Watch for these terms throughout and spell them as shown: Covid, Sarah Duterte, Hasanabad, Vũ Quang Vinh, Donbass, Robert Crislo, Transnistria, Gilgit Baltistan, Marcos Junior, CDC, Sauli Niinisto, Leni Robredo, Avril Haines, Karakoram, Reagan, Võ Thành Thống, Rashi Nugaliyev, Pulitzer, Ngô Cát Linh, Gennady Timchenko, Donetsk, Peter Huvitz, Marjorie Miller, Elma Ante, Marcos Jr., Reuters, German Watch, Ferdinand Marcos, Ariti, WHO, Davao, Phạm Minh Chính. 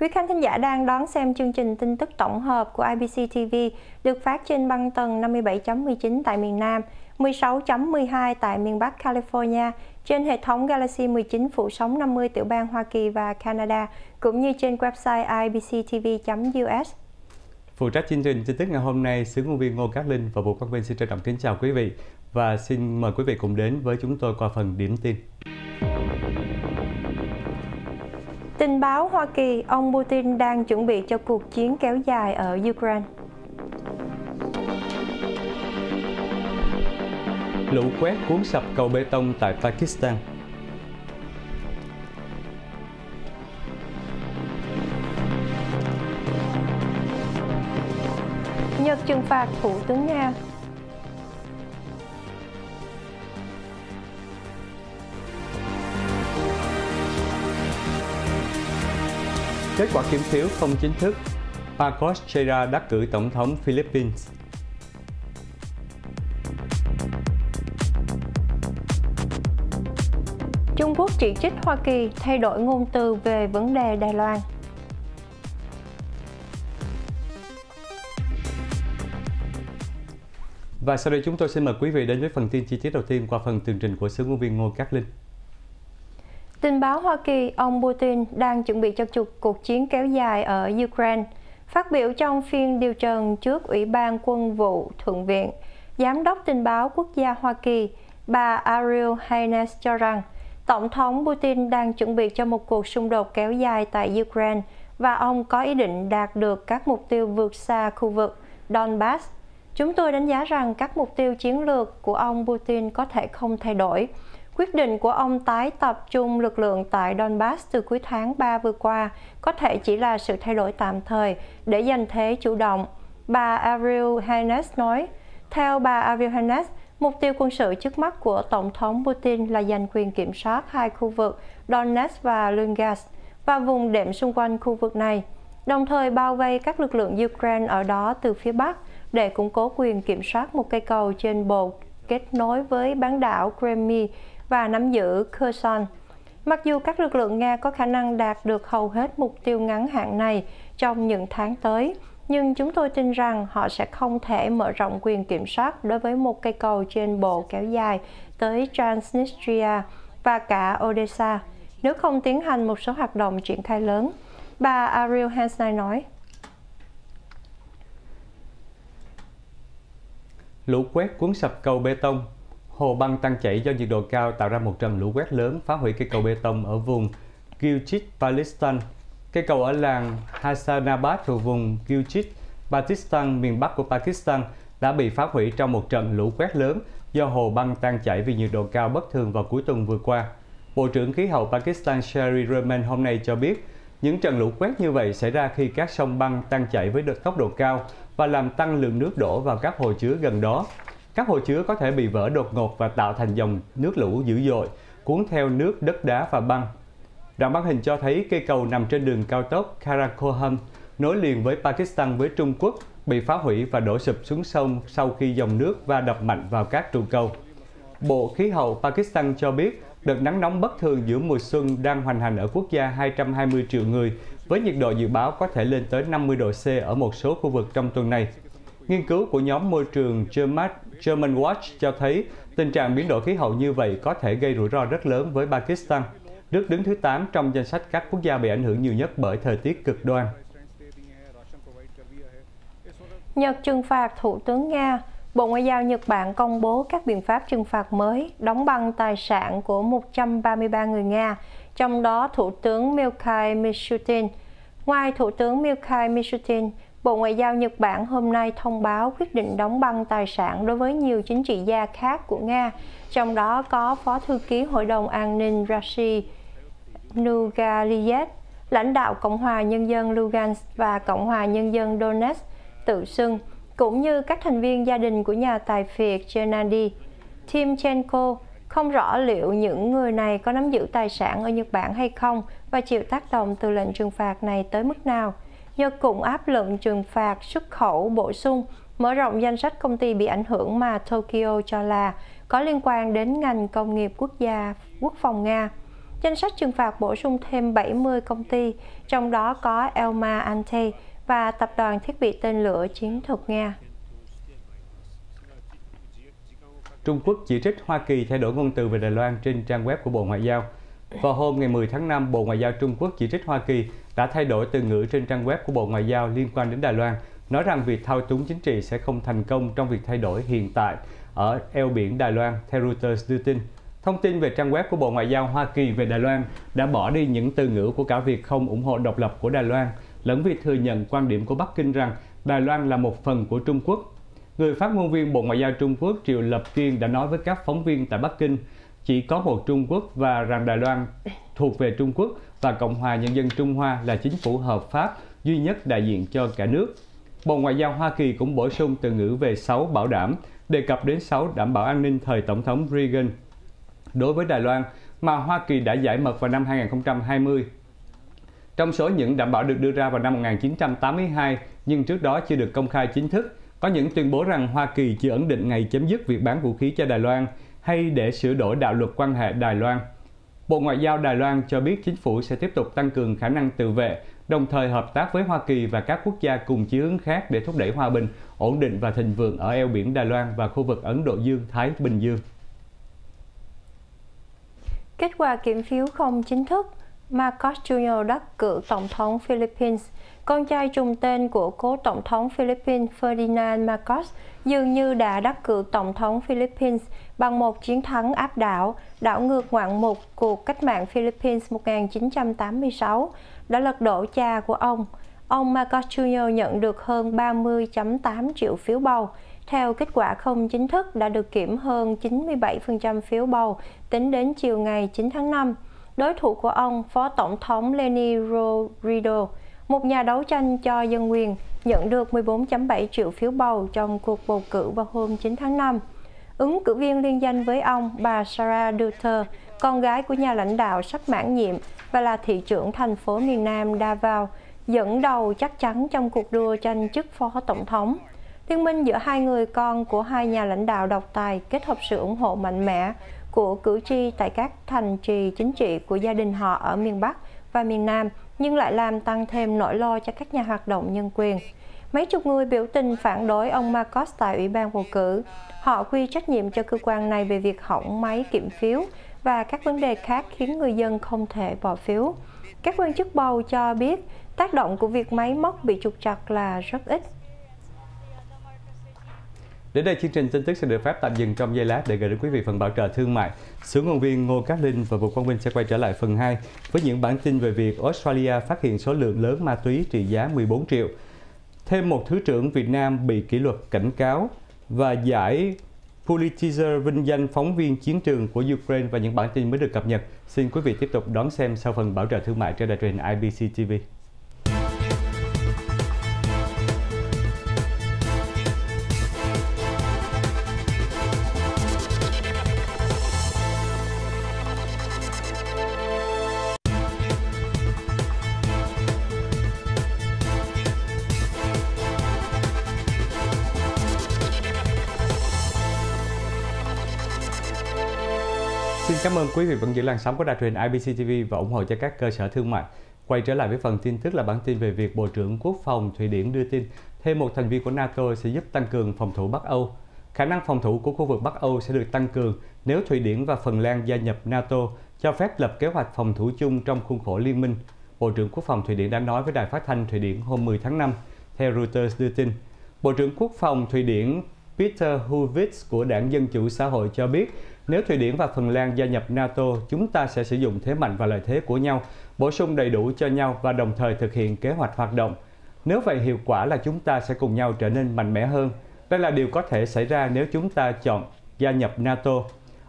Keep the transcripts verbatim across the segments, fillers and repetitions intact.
Quý khán thính giả đang đón xem chương trình tin tức tổng hợp của i bê xê ti vi được phát trên băng tần năm mươi bảy chấm mười chín tại miền Nam, mười sáu chấm mười hai tại miền Bắc California, trên hệ thống Galaxy mười chín phủ sóng năm mươi tiểu bang Hoa Kỳ và Canada, cũng như trên website i b c t v chấm u s. Phụ trách chương trình tin tức ngày hôm nay, xứ ngôn viên Ngô Cát Linh và Vũ Quang Vinh xin trân trọng kính chào quý vị và xin mời quý vị cùng đến với chúng tôi qua phần điểm tin. Tình báo Hoa Kỳ, ông Putin đang chuẩn bị cho cuộc chiến kéo dài ở Ukraine. Lũ quét cuốn sập cầu bê tông tại Pakistan. Nhật trừng phạt thủ tướng Nga. Kết quả kiểm phiếu không chính thức, Marcos Junior đắc cử tổng thống Philippines. Trung Quốc chỉ trích Hoa Kỳ thay đổi ngôn từ về vấn đề Đài Loan. Và sau đây chúng tôi xin mời quý vị đến với phần tin chi tiết đầu tiên qua phần tường trình của xứ ngôn viên Ngô Cát Linh. Tình báo Hoa Kỳ, ông Putin đang chuẩn bị cho cuộc chiến kéo dài ở Ukraine. Phát biểu trong phiên điều trần trước Ủy ban Quân vụ Thượng viện, Giám đốc Tình báo Quốc gia Hoa Kỳ, bà Avril Haines cho rằng Tổng thống Putin đang chuẩn bị cho một cuộc xung đột kéo dài tại Ukraine và ông có ý định đạt được các mục tiêu vượt xa khu vực Donbass. Chúng tôi đánh giá rằng các mục tiêu chiến lược của ông Putin có thể không thay đổi. Quyết định của ông tái tập trung lực lượng tại Donbass từ cuối tháng ba vừa qua có thể chỉ là sự thay đổi tạm thời để giành thế chủ động, bà Avril Haines nói. Theo bà Avril Haines, mục tiêu quân sự trước mắt của Tổng thống Putin là giành quyền kiểm soát hai khu vực Donetsk và Lugansk và vùng đệm xung quanh khu vực này, đồng thời bao vây các lực lượng Ukraine ở đó từ phía Bắc để củng cố quyền kiểm soát một cây cầu trên bộ kết nối với bán đảo Crimea và nắm giữ Kherson. Mặc dù các lực lượng Nga có khả năng đạt được hầu hết mục tiêu ngắn hạn này trong những tháng tới, nhưng chúng tôi tin rằng họ sẽ không thể mở rộng quyền kiểm soát đối với một cây cầu trên bộ kéo dài tới Transnistria và cả Odessa, nếu không tiến hành một số hoạt động triển khai lớn, bà Avril Haines nói. Lũ quét cuốn sập cầu bê tông, hồ băng tan chảy do nhiệt độ cao tạo ra một trận lũ quét lớn phá hủy cây cầu bê tông ở vùng Gilgit Baltistan. Cây cầu ở làng Hasanabad thuộc vùng Gilgit Baltistan miền Bắc của Pakistan đã bị phá hủy trong một trận lũ quét lớn do hồ băng tan chảy vì nhiệt độ cao bất thường vào cuối tuần vừa qua. Bộ trưởng khí hậu Pakistan Sherry Rehman hôm nay cho biết những trận lũ quét như vậy xảy ra khi các sông băng tan chảy với tốc độ cao và làm tăng lượng nước đổ vào các hồ chứa gần đó. Các hồ chứa có thể bị vỡ đột ngột và tạo thành dòng nước lũ dữ dội, cuốn theo nước, đất đá và băng. Đoạn băng hình cho thấy cây cầu nằm trên đường cao tốc Karakoram nối liền với Pakistan với Trung Quốc bị phá hủy và đổ sụp xuống sông sau khi dòng nước va đập mạnh vào các trụ cầu. Bộ Khí hậu Pakistan cho biết đợt nắng nóng bất thường giữa mùa xuân đang hoành hành ở quốc gia hai trăm hai mươi triệu người với nhiệt độ dự báo có thể lên tới năm mươi độ C ở một số khu vực trong tuần này. Nghiên cứu của nhóm môi trường German Watch cho thấy tình trạng biến đổi khí hậu như vậy có thể gây rủi ro rất lớn với Pakistan. Nước đứng thứ tám trong danh sách các quốc gia bị ảnh hưởng nhiều nhất bởi thời tiết cực đoan. Nhật trừng phạt Thủ tướng Nga. Bộ Ngoại giao Nhật Bản công bố các biện pháp trừng phạt mới, đóng băng tài sản của một trăm ba mươi ba người Nga, trong đó Thủ tướng Mikhail Mishutin. Ngoài Thủ tướng Mikhail Mishutin, Bộ Ngoại giao Nhật Bản hôm nay thông báo quyết định đóng băng tài sản đối với nhiều chính trị gia khác của Nga, trong đó có Phó Thư ký Hội đồng An ninh Rashi Nugaliyev, lãnh đạo Cộng hòa Nhân dân Lugansk và Cộng hòa Nhân dân Donetsk tự xưng, cũng như các thành viên gia đình của nhà tài phiệt Gennady Timchenko. Không rõ liệu những người này có nắm giữ tài sản ở Nhật Bản hay không và chịu tác động từ lệnh trừng phạt này tới mức nào. Nhật cũng áp lệnh trừng phạt xuất khẩu bổ sung, mở rộng danh sách công ty bị ảnh hưởng mà Tokyo cho là có liên quan đến ngành công nghiệp quốc gia quốc phòng Nga. Danh sách trừng phạt bổ sung thêm bảy mươi công ty, trong đó có Elma Ante và tập đoàn thiết bị tên lửa chiến thuật Nga. Trung Quốc chỉ trích Hoa Kỳ thay đổi ngôn từ về Đài Loan trên trang web của Bộ Ngoại giao. Vào hôm ngày mười tháng năm, Bộ Ngoại giao Trung Quốc chỉ trích Hoa Kỳ đã thay đổi từ ngữ trên trang web của Bộ Ngoại giao liên quan đến Đài Loan, nói rằng việc thao túng chính trị sẽ không thành công trong việc thay đổi hiện tại ở eo biển Đài Loan, theo Reuters đưa tin. Thông tin về trang web của Bộ Ngoại giao Hoa Kỳ về Đài Loan đã bỏ đi những từ ngữ của cả việc không ủng hộ độc lập của Đài Loan, lẫn việc thừa nhận quan điểm của Bắc Kinh rằng Đài Loan là một phần của Trung Quốc. Người phát ngôn viên Bộ Ngoại giao Trung Quốc Triệu Lập Kiên đã nói với các phóng viên tại Bắc Kinh, chỉ có một Trung Quốc và rằng Đài Loan thuộc về Trung Quốc và Cộng hòa Nhân dân Trung Hoa là chính phủ hợp pháp duy nhất đại diện cho cả nước. Bộ Ngoại giao Hoa Kỳ cũng bổ sung từ ngữ về sáu bảo đảm, đề cập đến sáu đảm bảo an ninh thời Tổng thống Reagan đối với Đài Loan mà Hoa Kỳ đã giải mật vào năm hai nghìn không trăm hai mươi. Trong số những đảm bảo được đưa ra vào năm một nghìn chín trăm tám mươi hai nhưng trước đó chưa được công khai chính thức, có những tuyên bố rằng Hoa Kỳ chưa ấn định ngày chấm dứt việc bán vũ khí cho Đài Loan hay để sửa đổi đạo luật quan hệ Đài Loan. Bộ Ngoại giao Đài Loan cho biết chính phủ sẽ tiếp tục tăng cường khả năng tự vệ, đồng thời hợp tác với Hoa Kỳ và các quốc gia cùng chí hướng khác để thúc đẩy hòa bình, ổn định và thịnh vượng ở eo biển Đài Loan và khu vực Ấn Độ Dương-Thái Bình Dương. Kết quả kiểm phiếu không chính thức, Marcos Junior đắc cử Tổng thống Philippines. Con trai trùng tên của cố Tổng thống Philippines Ferdinand Marcos dường như đã đắc cử Tổng thống Philippines bằng một chiến thắng áp đảo, đảo ngược ngoạn mục cuộc cách mạng Philippines một nghìn chín trăm tám mươi sáu, đã lật đổ cha của ông. Ông Marcos Junior nhận được hơn ba mươi phẩy tám triệu phiếu bầu. Theo kết quả không chính thức đã được kiểm hơn chín mươi bảy phần trăm phiếu bầu tính đến chiều ngày chín tháng năm. Đối thủ của ông, Phó Tổng thống Leni Robredo, một nhà đấu tranh cho dân quyền, nhận được mười bốn phẩy bảy triệu phiếu bầu trong cuộc bầu cử vào hôm chín tháng năm. Ứng cử viên liên danh với ông, bà Sarah Duterte, con gái của nhà lãnh đạo sắp mãn nhiệm và là thị trưởng thành phố miền Nam Davao, dẫn đầu chắc chắn trong cuộc đua tranh chức Phó Tổng thống. Liên minh giữa hai người con của hai nhà lãnh đạo độc tài kết hợp sự ủng hộ mạnh mẽ của cử tri tại các thành trì chính trị của gia đình họ ở miền Bắc và miền Nam, nhưng lại làm tăng thêm nỗi lo cho các nhà hoạt động nhân quyền. Mấy chục người biểu tình phản đối ông Marcos tại Ủy ban bầu cử. Họ quy trách nhiệm cho cơ quan này về việc hỏng máy kiểm phiếu và các vấn đề khác khiến người dân không thể bỏ phiếu. Các quan chức bầu cho biết tác động của việc máy móc bị trục trặc là rất ít. Đến đây, chương trình tin tức sẽ được phép tạm dừng trong giây lát để gửi đến quý vị phần bảo trợ thương mại. Sướng ngôn viên Ngô Cát Linh và Vũ Quang Vinh sẽ quay trở lại phần hai với những bản tin về việc Australia phát hiện số lượng lớn ma túy trị giá mười bốn triệu. Thêm một Thứ trưởng Việt Nam bị kỷ luật cảnh cáo và giải Pulitzer vinh danh phóng viên chiến trường của Ukraine và những bản tin mới được cập nhật. Xin quý vị tiếp tục đón xem sau phần bảo trợ thương mại trên đài truyền i bê xê ti vi. Cảm ơn quý vị vẫn giữ làn sóng của đài truyền i bê xê ti vi và ủng hộ cho các cơ sở thương mại. Quay trở lại với phần tin tức là bản tin về việc Bộ trưởng Quốc phòng Thụy Điển đưa tin thêm một thành viên của NATO sẽ giúp tăng cường phòng thủ Bắc Âu. Khả năng phòng thủ của khu vực Bắc Âu sẽ được tăng cường nếu Thụy Điển và Phần Lan gia nhập NATO, cho phép lập kế hoạch phòng thủ chung trong khuôn khổ liên minh. Bộ trưởng Quốc phòng Thụy Điển đã nói với đài phát thanh Thụy Điển hôm mười tháng năm, theo Reuters đưa tin. Bộ trưởng Quốc phòng Thụy Điển Peter Huvitz của Đảng Dân chủ Xã hội cho biết, nếu Thụy Điển và Phần Lan gia nhập NATO, chúng ta sẽ sử dụng thế mạnh và lợi thế của nhau, bổ sung đầy đủ cho nhau và đồng thời thực hiện kế hoạch hoạt động. Nếu vậy hiệu quả là chúng ta sẽ cùng nhau trở nên mạnh mẽ hơn. Đây là điều có thể xảy ra nếu chúng ta chọn gia nhập NATO.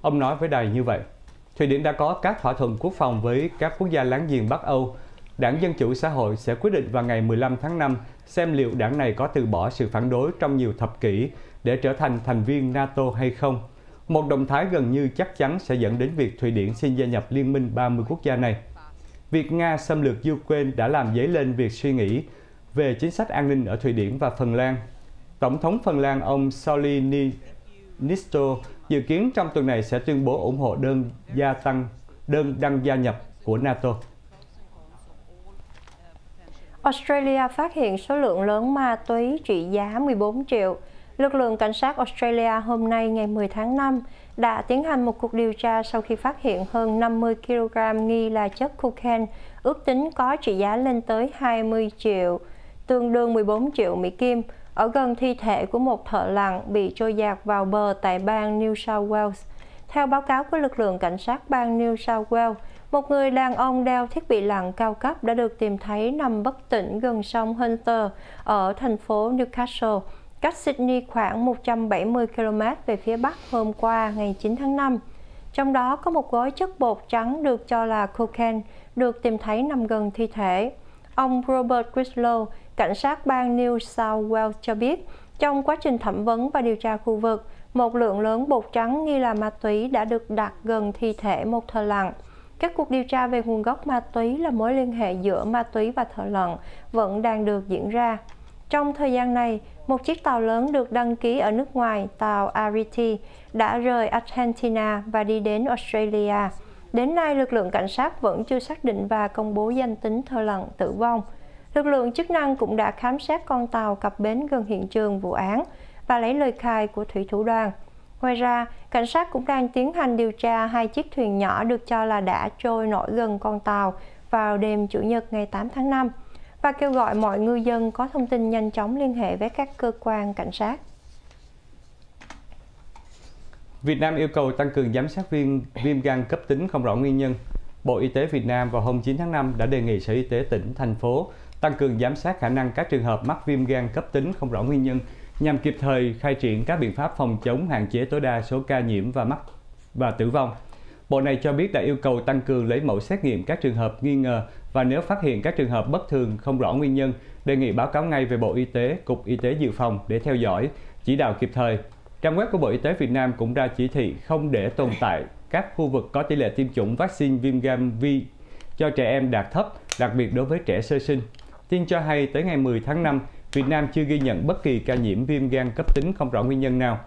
Ông nói với đài như vậy. Thụy Điển đã có các thỏa thuận quốc phòng với các quốc gia láng giềng Bắc Âu. Đảng Dân chủ Xã hội sẽ quyết định vào ngày mười lăm tháng năm xem liệu đảng này có từ bỏ sự phản đối trong nhiều thập kỷ để trở thành thành viên NATO hay không. Một động thái gần như chắc chắn sẽ dẫn đến việc Thụy Điển xin gia nhập liên minh ba mươi quốc gia này. Việc Nga xâm lược Ukraine đã làm dấy lên việc suy nghĩ về chính sách an ninh ở Thụy Điển và Phần Lan. Tổng thống Phần Lan ông Sauli Niinisto dự kiến trong tuần này sẽ tuyên bố ủng hộ đơn gia tăng đơn đăng gia nhập của NATO. Australia phát hiện số lượng lớn ma túy trị giá mười bốn triệu. Lực lượng cảnh sát Australia hôm nay ngày mười tháng năm đã tiến hành một cuộc điều tra sau khi phát hiện hơn năm mươi ki lô gam nghi là chất cocaine, ước tính có trị giá lên tới hai mươi triệu, tương đương mười bốn triệu Mỹ Kim, ở gần thi thể của một thợ lặn bị trôi dạt vào bờ tại bang New South Wales. Theo báo cáo của lực lượng cảnh sát bang New South Wales, một người đàn ông đeo thiết bị lặn cao cấp đã được tìm thấy nằm bất tỉnh gần sông Hunter ở thành phố Newcastle, cách Sydney khoảng một trăm bảy mươi ki lô mét về phía bắc hôm qua ngày chín tháng năm. Trong đó có một gói chất bột trắng được cho là cocaine được tìm thấy nằm gần thi thể. Ông Robert Crislo, cảnh sát bang New South Wales cho biết, trong quá trình thẩm vấn và điều tra khu vực, một lượng lớn bột trắng nghi là ma túy đã được đặt gần thi thể một thợ lặn. Các cuộc điều tra về nguồn gốc ma túy là mối liên hệ giữa ma túy và thợ lặn vẫn đang được diễn ra. Trong thời gian này, một chiếc tàu lớn được đăng ký ở nước ngoài, tàu Ariti, đã rời Argentina và đi đến Australia. Đến nay, lực lượng cảnh sát vẫn chưa xác định và công bố danh tính thợ lặn tử vong. Lực lượng chức năng cũng đã khám xét con tàu cập bến gần hiện trường vụ án và lấy lời khai của thủy thủ đoàn. Ngoài ra, cảnh sát cũng đang tiến hành điều tra hai chiếc thuyền nhỏ được cho là đã trôi nổi gần con tàu vào đêm Chủ nhật ngày tám tháng năm và kêu gọi mọi ngư dân có thông tin nhanh chóng liên hệ với các cơ quan cảnh sát. Việt Nam yêu cầu tăng cường giám sát viêm, viêm gan cấp tính không rõ nguyên nhân. Bộ Y tế Việt Nam vào hôm chín tháng năm đã đề nghị Sở Y tế tỉnh, thành phố tăng cường giám sát khả năng các trường hợp mắc viêm gan cấp tính không rõ nguyên nhân, nhằm kịp thời khai triển các biện pháp phòng chống, hạn chế tối đa số ca nhiễm và mắc và tử vong. Bộ này cho biết đã yêu cầu tăng cường lấy mẫu xét nghiệm các trường hợp nghi ngờ và nếu phát hiện các trường hợp bất thường không rõ nguyên nhân, đề nghị báo cáo ngay về Bộ Y tế, Cục Y tế Dự phòng để theo dõi, chỉ đạo kịp thời. Trang web của Bộ Y tế Việt Nam cũng ra chỉ thị không để tồn tại các khu vực có tỷ lệ tiêm chủng vaccine viêm gan V cho trẻ em đạt thấp, đặc biệt đối với trẻ sơ sinh. Tin cho hay tới ngày mười tháng năm, Việt Nam chưa ghi nhận bất kỳ ca nhiễm viêm gan cấp tính không rõ nguyên nhân nào.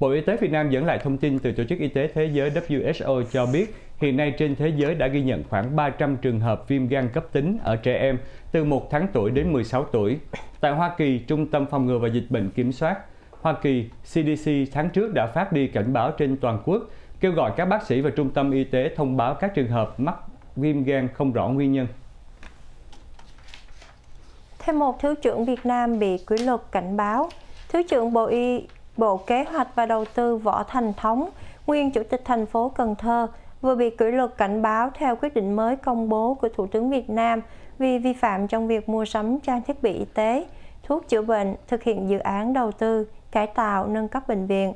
Bộ Y tế Việt Nam dẫn lại thông tin từ Tổ chức Y tế Thế giới W H O cho biết hiện nay trên thế giới đã ghi nhận khoảng ba trăm trường hợp viêm gan cấp tính ở trẻ em từ một tháng tuổi đến mười sáu tuổi. Tại Hoa Kỳ, Trung tâm Phòng ngừa và Dịch bệnh Kiểm soát Hoa Kỳ C D C tháng trước đã phát đi cảnh báo trên toàn quốc, kêu gọi các bác sĩ và trung tâm y tế thông báo các trường hợp mắc viêm gan không rõ nguyên nhân. Thêm một Thứ trưởng Việt Nam bị kỷ luật cảnh báo. Thứ trưởng Bộ Y, Bộ Kế hoạch và Đầu tư Võ Thành Thống, nguyên Chủ tịch thành phố Cần Thơ, vừa bị kỷ luật cảnh báo theo quyết định mới công bố của Thủ tướng Việt Nam vì vi phạm trong việc mua sắm trang thiết bị y tế, thuốc chữa bệnh, thực hiện dự án đầu tư, cải tạo, nâng cấp bệnh viện.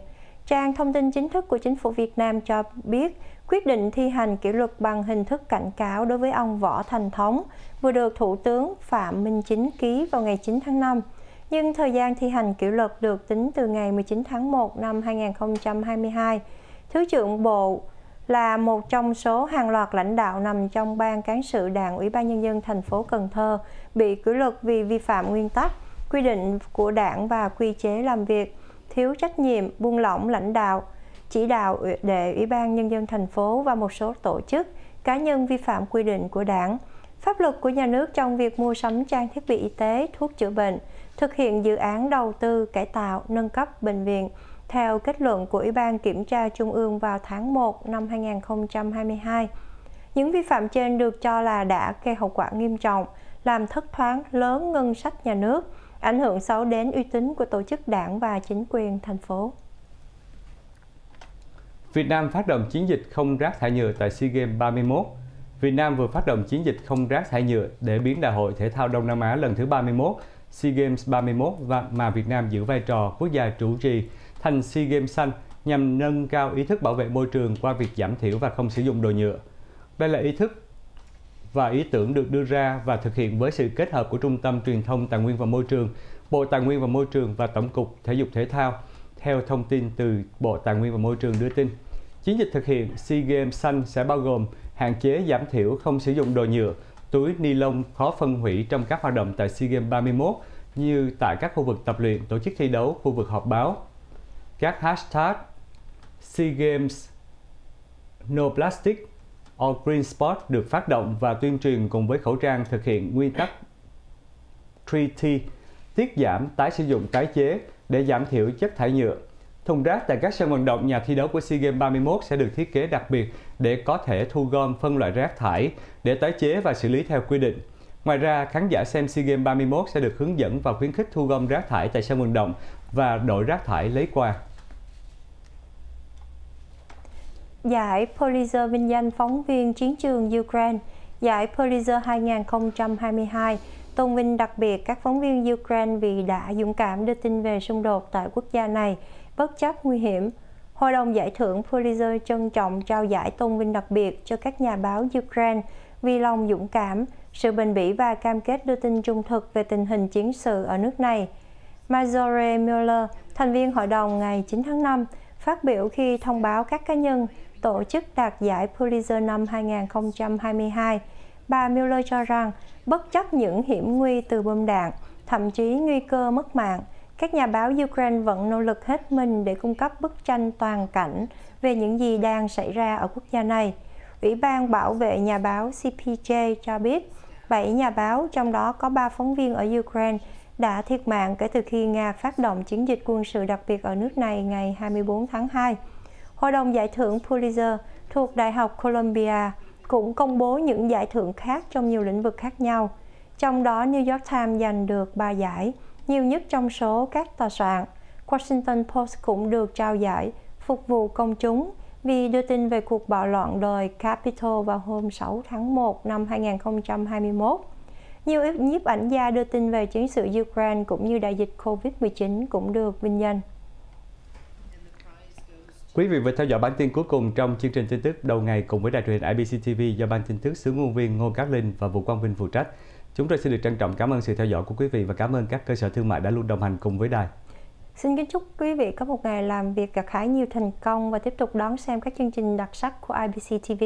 Trang thông tin chính thức của Chính phủ Việt Nam cho biết quyết định thi hành kỷ luật bằng hình thức cảnh cáo đối với ông Võ Thành Thống vừa được Thủ tướng Phạm Minh Chính ký vào ngày chín tháng năm. Nhưng thời gian thi hành kỷ luật được tính từ ngày mười chín tháng một năm hai nghìn không trăm hai mươi hai. Thứ trưởng Bộ là một trong số hàng loạt lãnh đạo nằm trong Ban Cán sự Đảng Ủy ban Nhân dân thành phố Cần Thơ bị kỷ luật vì vi phạm nguyên tắc, quy định của Đảng và quy chế làm việc, thiếu trách nhiệm, buông lỏng lãnh đạo, chỉ đạo để Ủy ban Nhân dân thành phố và một số tổ chức, cá nhân vi phạm quy định của Đảng, pháp luật của nhà nước trong việc mua sắm trang thiết bị y tế, thuốc chữa bệnh, thực hiện dự án đầu tư, cải tạo, nâng cấp bệnh viện, theo kết luận của Ủy ban Kiểm tra Trung ương vào tháng một năm hai nghìn không trăm hai mươi hai. Những vi phạm trên được cho là đã gây hậu quả nghiêm trọng, làm thất thoát lớn ngân sách nhà nước, ảnh hưởng xấu đến uy tín của tổ chức Đảng và chính quyền thành phố. Việt Nam phát động chiến dịch không rác thải nhựa tại SEA Games ba mươi mốt. Việt Nam vừa phát động chiến dịch không rác thải nhựa để biến Đại hội Thể thao Đông Nam Á lần thứ ba mươi mốt, SEA Games ba mươi mốt và mà Việt Nam giữ vai trò quốc gia chủ trì thành SEA Games xanh nhằm nâng cao ý thức bảo vệ môi trường qua việc giảm thiểu và không sử dụng đồ nhựa. Đây là ý thức và ý tưởng được đưa ra và thực hiện với sự kết hợp của Trung tâm Truyền thông Tài nguyên và Môi trường, Bộ Tài nguyên và Môi trường và Tổng cục Thể dục Thể thao, theo thông tin từ Bộ Tài nguyên và Môi trường đưa tin. Chiến dịch thực hiện SEA Games xanh sẽ bao gồm hạn chế, giảm thiểu, không sử dụng đồ nhựa, túi ni lông khó phân hủy trong các hoạt động tại SEA Games ba mươi mốt như tại các khu vực tập luyện, tổ chức thi đấu, khu vực họp báo. Các hashtag SEA Games No Plastic, All Green Spot được phát động và tuyên truyền cùng với khẩu trang thực hiện nguyên tắc ba T, tiết giảm, tái sử dụng, tái chế để giảm thiểu chất thải nhựa. Thùng rác tại các sân vận động, nhà thi đấu của SEA Games ba mươi mốt sẽ được thiết kế đặc biệt để có thể thu gom, phân loại rác thải để tái chế và xử lý theo quy định. Ngoài ra, khán giả xem SEA Games ba mươi mốt sẽ được hướng dẫn và khuyến khích thu gom rác thải tại sân vận động và đội rác thải lấy quà. Giải Pulitzer vinh danh phóng viên chiến trường Ukraine. Giải Pulitzer hai nghìn không trăm hai mươi hai tôn vinh đặc biệt các phóng viên Ukraine vì đã dũng cảm đưa tin về xung đột tại quốc gia này, bất chấp nguy hiểm. Hội đồng giải thưởng Pulitzer trân trọng trao giải tôn vinh đặc biệt cho các nhà báo Ukraine vì lòng dũng cảm, sự bền bỉ và cam kết đưa tin trung thực về tình hình chiến sự ở nước này. Marjorie Miller, thành viên hội đồng ngày chín tháng năm, phát biểu khi thông báo các cá nhân tổ chức đạt giải Pulitzer năm hai nghìn không trăm hai mươi hai. Bà Miller cho rằng, bất chấp những hiểm nguy từ bom đạn, thậm chí nguy cơ mất mạng, các nhà báo Ukraine vẫn nỗ lực hết mình để cung cấp bức tranh toàn cảnh về những gì đang xảy ra ở quốc gia này. Ủy ban bảo vệ nhà báo C P J cho biết, bảy nhà báo, trong đó có ba phóng viên ở Ukraine, đã thiệt mạng kể từ khi Nga phát động chiến dịch quân sự đặc biệt ở nước này ngày hai mươi bốn tháng hai. Hội đồng giải thưởng Pulitzer thuộc Đại học Columbia cũng công bố những giải thưởng khác trong nhiều lĩnh vực khác nhau. Trong đó, New York Times giành được ba giải, nhiều nhất trong số các tòa soạn. Washington Post cũng được trao giải phục vụ công chúng vì đưa tin về cuộc bạo loạn đồi Capitol vào hôm sáu tháng một năm hai nghìn không trăm hai mươi mốt. Nhiều nhiếp ảnh gia đưa tin về chiến sự Ukraine cũng như đại dịch Covid mười chín cũng được vinh danh. Quý vị vừa theo dõi bản tin cuối cùng trong chương trình tin tức đầu ngày cùng với đài truyền hình I B C T V do ban tin tức xứ ngôn viên Ngô Cát Linh và Vũ Quang Vinh phụ trách. Chúng tôi xin được trân trọng cảm ơn sự theo dõi của quý vị và cảm ơn các cơ sở thương mại đã luôn đồng hành cùng với đài. Xin kính chúc quý vị có một ngày làm việc gặt hái nhiều thành công và tiếp tục đón xem các chương trình đặc sắc của I B C T V.